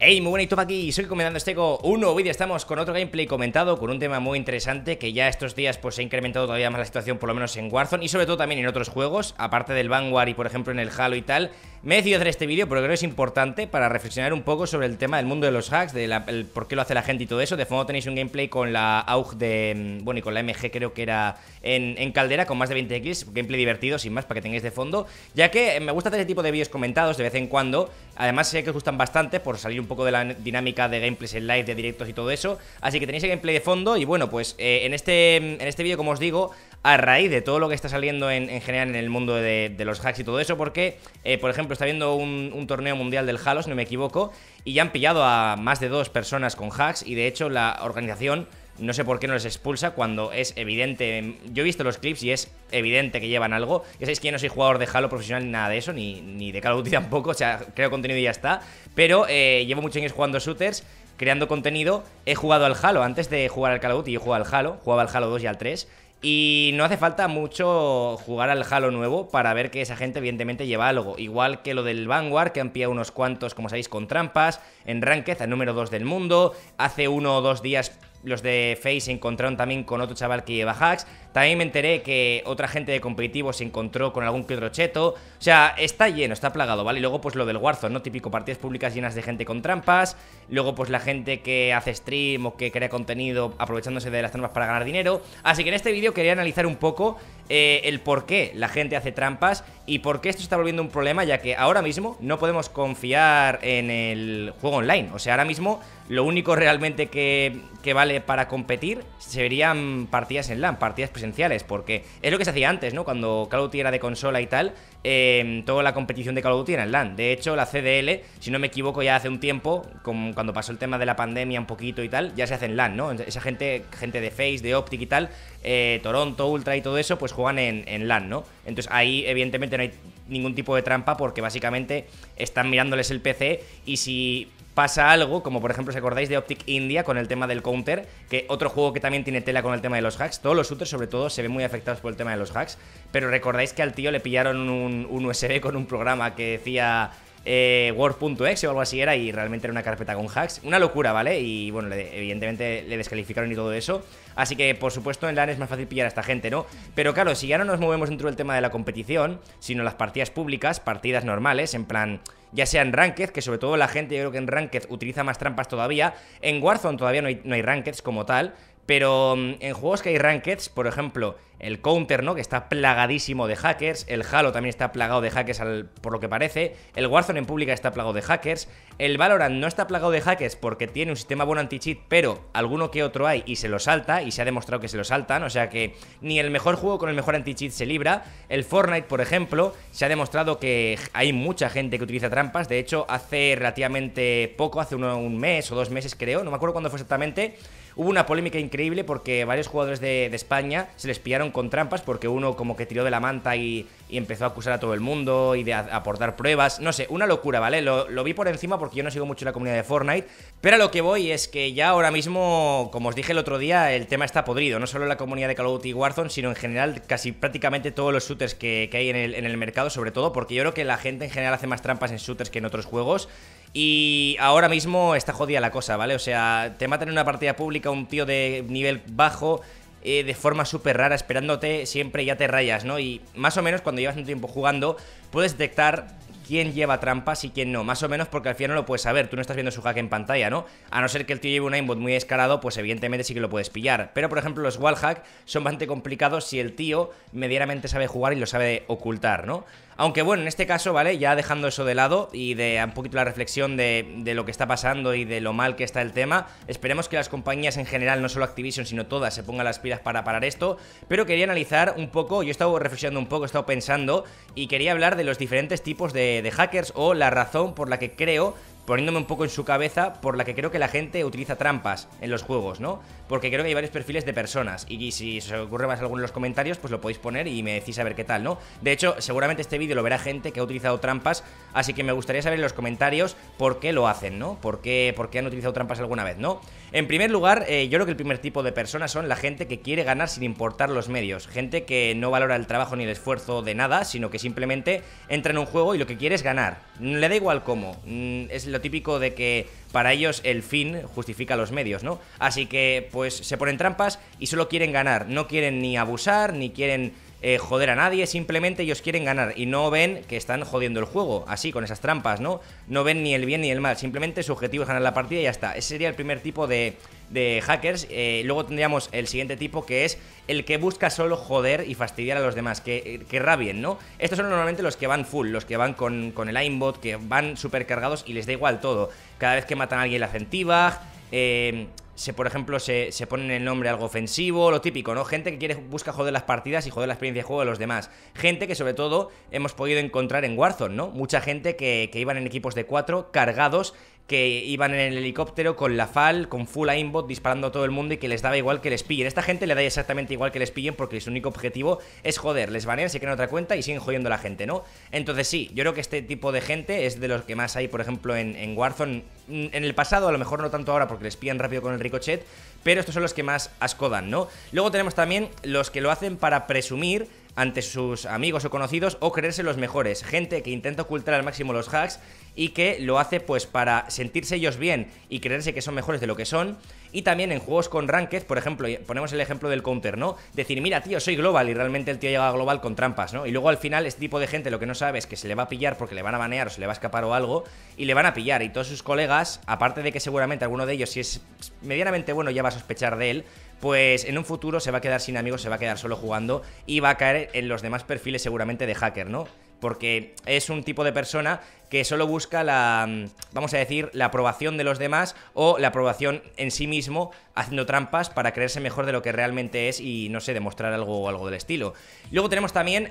Hey, muy buenas, aquí soy Comendando Estego 1. Hoy día estamos con otro gameplay comentado, con un tema muy interesante que ya estos días pues se ha incrementado todavía más la situación, por lo menos en Warzone y sobre todo también en otros juegos, aparte del Vanguard y por ejemplo en el Halo y tal. Me he decidido hacer este vídeo porque creo que es importante para reflexionar un poco sobre el tema del mundo de los hacks, de el por qué lo hace la gente y todo eso. De fondo tenéis un gameplay con la AUG de, bueno, y con la MG creo que era en Caldera, con más de 20 kills, gameplay divertido, sin más, para que tengáis de fondo, ya que me gusta hacer este tipo de vídeos comentados de vez en cuando. Además sé que os gustan bastante por salir un poco de la dinámica de gameplays en live, de directos y todo eso. Así que tenéis el gameplay de fondo. Y bueno, pues en este vídeo, como os digo, a raíz de todo lo que está saliendo en general en el mundo de los hacks y todo eso, porque, por ejemplo, está habiendo un torneo mundial del Halo, si no me equivoco, y ya han pillado a más de 2 personas con hacks. Y de hecho la organización, no sé por qué no les expulsa cuando es evidente. Yo he visto los clips y es evidente que llevan algo. Ya sabéis que yo no soy jugador de Halo profesional ni nada de eso, ni de Call of Duty tampoco. O sea, creo contenido y ya está. Pero llevo muchos años jugando shooters, creando contenido. He jugado al Halo. Antes de jugar al Call of Duty yo jugaba al Halo. Jugaba al Halo 2 y al 3. Y no hace falta mucho jugar al Halo nuevo para ver que esa gente evidentemente lleva algo. Igual que lo del Vanguard, que han pillado unos cuantos, como sabéis, con trampas. En Ranked, al número 2 del mundo. Hace 1 o 2 días los de FaZe se encontraron también con otro chaval que lleva hacks. También me enteré que otra gente de competitivo se encontró con algún Pedro Cheto. O sea, está lleno, está plagado, ¿vale? Y luego pues lo del Warzone, ¿no? Típico, partidas públicas llenas de gente con trampas. Luego pues la gente que hace stream o que crea contenido aprovechándose de las trampas para ganar dinero. Así que en este vídeo quería analizar un poco el por qué la gente hace trampas y por qué esto se está volviendo un problema, ya que ahora mismo no podemos confiar en el juego online. O sea, ahora mismo lo único realmente que vale para competir serían partidas en LAN, partidas presenciales, porque es lo que se hacía antes, ¿no? Cuando Call of Duty era de consola y tal, toda la competición de Call of Duty era en LAN. De hecho, la CDL, si no me equivoco, ya hace un tiempo, cuando pasó el tema de la pandemia un poquito y tal, ya se hace en LAN, ¿no? Esa gente de FaZe, de Optic y tal, Toronto Ultra y todo eso, pues juegan en LAN, ¿no? Entonces ahí evidentemente no hay ningún tipo de trampa porque básicamente están mirándoles el PC y si pasa algo, como por ejemplo, ¿os acordáis de Optic India con el tema del Counter? Que otro juego que también tiene tela con el tema de los hacks. Todos los shooters, sobre todo, se ven muy afectados por el tema de los hacks. Pero recordáis que al tío le pillaron un USB con un programa que decía Word.exe o algo así era, y realmente era una carpeta con hacks. Una locura, ¿vale? Y bueno, evidentemente le descalificaron y todo eso. Así que, por supuesto, en LAN es más fácil pillar a esta gente, ¿no? Pero claro, si ya no nos movemos dentro del tema de la competición, sino las partidas públicas, partidas normales, en plan, ya sea en Ranked, que sobre todo la gente, yo creo que en Ranked utiliza más trampas todavía. En Warzone todavía no hay Rankeds como tal, pero en juegos que hay Rankeds, por ejemplo, el Counter, ¿no? Que está plagadísimo de hackers. El Halo también está plagado de hackers, por lo que parece. El Warzone en pública está plagado de hackers. El Valorant no está plagado de hackers porque tiene un sistema bueno anti-cheat, pero alguno que otro hay y se lo salta, y se ha demostrado que se lo saltan. O sea que ni el mejor juego con el mejor anti-cheat se libra. El Fortnite, por ejemplo, se ha demostrado que hay mucha gente que utiliza trampas. De hecho, hace relativamente poco, hace un mes o 2 meses creo, no me acuerdo cuándo fue exactamente, hubo una polémica increíble porque varios jugadores de España se les pillaron con trampas porque uno como que tiró de la manta y empezó a acusar a todo el mundo y de aportar pruebas, no sé, una locura, ¿vale? Lo vi por encima porque yo no sigo mucho la comunidad de Fortnite, pero a lo que voy es que ya ahora mismo, como os dije el otro día, el tema está podrido, no solo en la comunidad de Call of Duty y Warzone, sino en general casi prácticamente todos los shooters que hay en el mercado, sobre todo porque yo creo que la gente en general hace más trampas en shooters que en otros juegos. Y ahora mismo está jodida la cosa, ¿vale? O sea, te matan en una partida pública un tío de nivel bajo, de forma súper rara, esperándote siempre, ya te rayas, ¿no? Y más o menos cuando llevas un tiempo jugando puedes detectar quién lleva trampas y quién no, más o menos, porque al final no lo puedes saber, tú no estás viendo su hack en pantalla, ¿no? A no ser que el tío lleve un aimbot muy descarado, pues evidentemente sí que lo puedes pillar. Pero por ejemplo los wallhack son bastante complicados si el tío medianamente sabe jugar y lo sabe ocultar, ¿no? Aunque bueno, en este caso, ¿vale? Ya dejando eso de lado y de un poquito la reflexión de lo que está pasando y de lo mal que está el tema, esperemos que las compañías en general, no solo Activision, sino todas, se pongan las pilas para parar esto. Pero quería analizar un poco, yo he estado reflexionando un poco, he estado pensando y quería hablar de los diferentes tipos de hackers o la razón por la que creo, poniéndome un poco en su cabeza, por la que creo que la gente utiliza trampas en los juegos, ¿no? Porque creo que hay varios perfiles de personas y si os ocurre más alguno en los comentarios, pues lo podéis poner y me decís a ver qué tal, ¿no? De hecho, seguramente este vídeo lo verá gente que ha utilizado trampas, así que me gustaría saber en los comentarios por qué lo hacen, ¿no? ¿Por qué han utilizado trampas alguna vez, ¿no? En primer lugar, yo creo que el primer tipo de personas son la gente que quiere ganar sin importar los medios, gente que no valora el trabajo ni el esfuerzo de nada, sino que simplemente entra en un juego y lo que quiere es ganar, le da igual cómo, es lo lo típico de que para ellos el fin justifica los medios, ¿no? Así que pues se ponen trampas y solo quieren ganar, no quieren ni abusar, ni quieren joder a nadie, simplemente ellos quieren ganar y no ven que están jodiendo el juego, así, con esas trampas, ¿no? No ven ni el bien ni el mal, simplemente su objetivo es ganar la partida y ya está. Ese sería el primer tipo de hackers. Luego tendríamos el siguiente tipo, que es el que busca solo joder y fastidiar a los demás, que rabien, ¿no? Estos son normalmente los que van full, los que van con el aimbot, que van supercargados y les da igual todo. Cada vez que matan a alguien le hacen teabag, por ejemplo, se ponen el nombre algo ofensivo, lo típico, ¿no? Gente que busca joder las partidas y joder la experiencia de juego de los demás. Gente que, sobre todo, hemos podido encontrar en Warzone, ¿no? Mucha gente que iban en equipos de 4, cargados, que iban en el helicóptero con la FAL, con full aimbot, disparando a todo el mundo y que les daba igual que les pillen. Esta gente le da exactamente igual que les pillen porque su único objetivo es joder, les banean, se crean otra cuenta y siguen jodiendo a la gente, ¿no? Entonces sí, yo creo que este tipo de gente es de los que más hay, por ejemplo, en Warzone. En el pasado, a lo mejor no tanto ahora porque les pillan rápido con el Ricochet, pero estos son los que más asco dan, ¿no? Luego tenemos también los que lo hacen para presumir ante sus amigos o conocidos o creerse los mejores, gente que intenta ocultar al máximo los hacks y que lo hace pues para sentirse ellos bien y creerse que son mejores de lo que son. Y también en juegos con ranked, por ejemplo, ponemos el ejemplo del Counter, ¿no? Decir, mira tío, soy global, y realmente el tío llega a global con trampas, ¿no? Y luego al final este tipo de gente lo que no sabe es que se le va a pillar porque le van a banear o se le va a escapar o algo, y le van a pillar, y todos sus colegas, aparte de que seguramente alguno de ellos, si es medianamente bueno, ya va a sospechar de él, pues en un futuro se va a quedar sin amigos, se va a quedar solo jugando y va a caer en los demás perfiles seguramente de hacker, ¿no? Porque es un tipo de persona que solo busca la, vamos a decir, la aprobación de los demás o la aprobación en sí mismo, haciendo trampas para creerse mejor de lo que realmente es y, no sé, demostrar algo del estilo. Luego tenemos también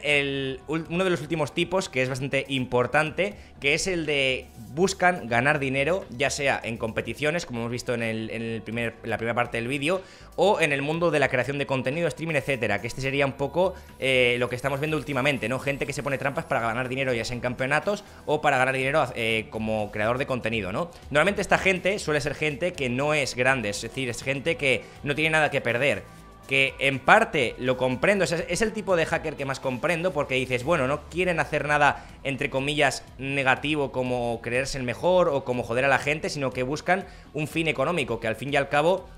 uno de los últimos tipos, que es bastante importante, que es el de buscan ganar dinero, ya sea en competiciones, como hemos visto en la primera parte del vídeo, o en el mundo de la creación de contenido, streaming, etcétera, que este sería un poco lo que estamos viendo últimamente, ¿no? Gente que se pone trampas para ganar dinero, ya sea en campeonatos o para ganar dinero como creador de contenido, ¿no? Normalmente esta gente suele ser gente que no es grande, es decir, es gente que no tiene nada que perder, que en parte lo comprendo, o sea, es el tipo de hacker que más comprendo, porque dices, bueno, no quieren hacer nada, entre comillas, negativo, como creerse el mejor o como joder a la gente, sino que buscan un fin económico, que al fin y al cabo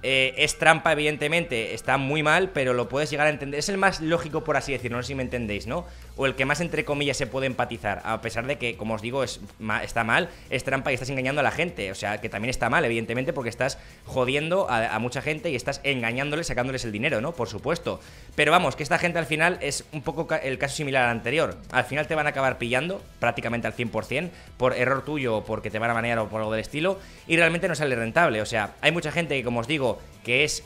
es trampa, evidentemente, está muy mal, pero lo puedes llegar a entender. Es el más lógico, por así decirlo, no sé si me entendéis, ¿no? O el que más, entre comillas, se puede empatizar, a pesar de que, como os digo, está mal, es trampa y estás engañando a la gente. O sea, que también está mal, evidentemente, porque estás jodiendo a mucha gente y estás engañándoles, sacándoles el dinero, ¿no? Por supuesto. Pero vamos, que esta gente al final es un poco el caso similar al anterior. Al final te van a acabar pillando prácticamente al 100% por error tuyo o porque te van a banear o por algo del estilo, y realmente no sale rentable. O sea, hay mucha gente que, como os digo, que es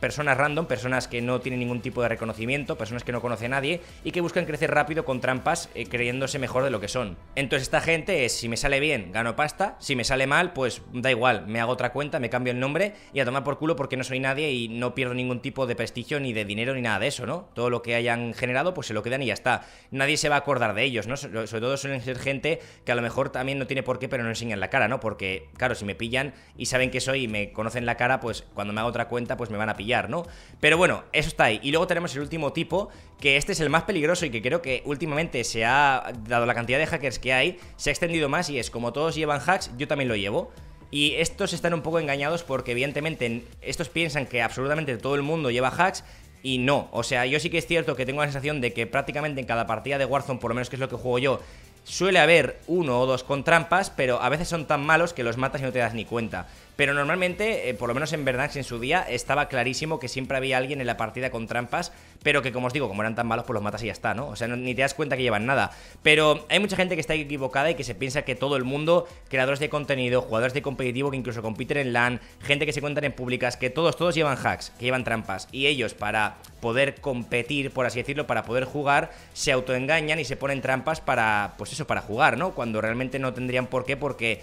personas random, personas que no tienen ningún tipo de reconocimiento, personas que no conoce a nadie y que buscan crecer rápido con trampas, creyéndose mejor de lo que son. Entonces esta gente es, si me sale bien, gano pasta, si me sale mal, pues da igual, me hago otra cuenta, me cambio el nombre y a tomar por culo, porque no soy nadie y no pierdo ningún tipo de prestigio ni de dinero ni nada de eso, ¿no? Todo lo que hayan generado pues se lo quedan y ya está. Nadie se va a acordar de ellos, ¿no? Sobre todo suelen ser gente que a lo mejor también no tiene por qué, pero no enseñan la cara, ¿no? Porque, claro, si me pillan y saben que soy y me conocen la cara, pues cuando me hago otra cuenta pues me van a pillar, ¿no? Pero bueno, eso está ahí. Y luego tenemos el último tipo, que este es el más peligroso y que creo que últimamente se ha dado la cantidad de hackers que hay, se ha extendido más, y es como todos llevan hacks, yo también lo llevo. Y estos están un poco engañados porque evidentemente estos piensan que absolutamente todo el mundo lleva hacks. Y no, o sea, yo sí que es cierto que tengo la sensación de que prácticamente en cada partida de Warzone, por lo menos que es lo que juego yo, suele haber uno o dos con trampas, pero a veces son tan malos que los matas y no te das ni cuenta. Pero normalmente, por lo menos en Verdansk en su día, estaba clarísimo que siempre había alguien en la partida con trampas, pero que, como os digo, como eran tan malos, pues los matas y ya está, ¿no? O sea, ni te das cuenta que llevan nada. Pero hay mucha gente que está equivocada y que se piensa que todo el mundo, creadores de contenido, jugadores de competitivo que incluso compiten en LAN, gente que se cuentan en públicas, que todos llevan hacks, que llevan trampas. Y ellos, para poder competir, por así decirlo, para poder jugar, se autoengañan y se ponen trampas para, pues eso, para jugar, ¿no? Cuando realmente no tendrían por qué, porque,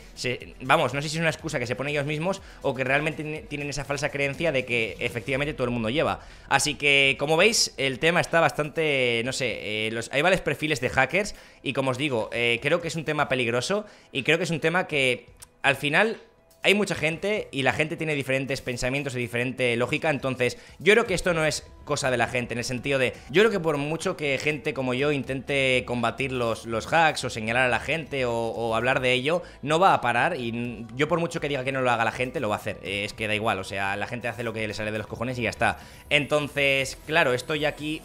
vamos, no sé si es una excusa que se ponen ellos mismos o que realmente tienen esa falsa creencia de que efectivamente todo el mundo lleva. Así que, como veis, el tema está bastante, no sé, hay varios perfiles de hackers y, como os digo, creo que es un tema peligroso y creo que es un tema que, al final, hay mucha gente y la gente tiene diferentes pensamientos y diferente lógica, entonces yo creo que esto no es cosa de la gente, en el sentido de, yo creo que por mucho que gente como yo intente combatir los hacks o señalar a la gente o hablar de ello, no va a parar, y yo por mucho que diga que no lo haga la gente, lo va a hacer, es que da igual, o sea, la gente hace lo que le sale de los cojones y ya está. Entonces, claro, esto ya aquí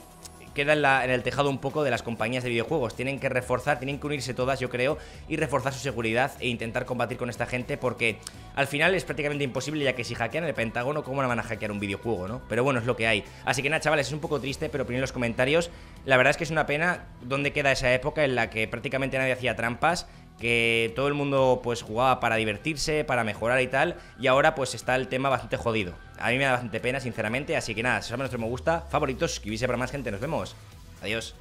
queda en el tejado un poco de las compañías de videojuegos. Tienen que reforzar, tienen que unirse todas, yo creo, y reforzar su seguridad e intentar combatir con esta gente, porque al final es prácticamente imposible, ya que si hackean el Pentágono, ¿cómo no van a hackear un videojuego, no? Pero bueno, es lo que hay. Así que nada, chavales, es un poco triste, pero opinen en los comentarios. La verdad es que es una pena dónde queda esa época en la que prácticamente nadie hacía trampas, que todo el mundo pues jugaba para divertirse, para mejorar y tal, y ahora pues está el tema bastante jodido. A mí me da bastante pena, sinceramente, así que nada, si os ha gustado, me gusta, favoritos, suscribirse para más gente, nos vemos. Adiós.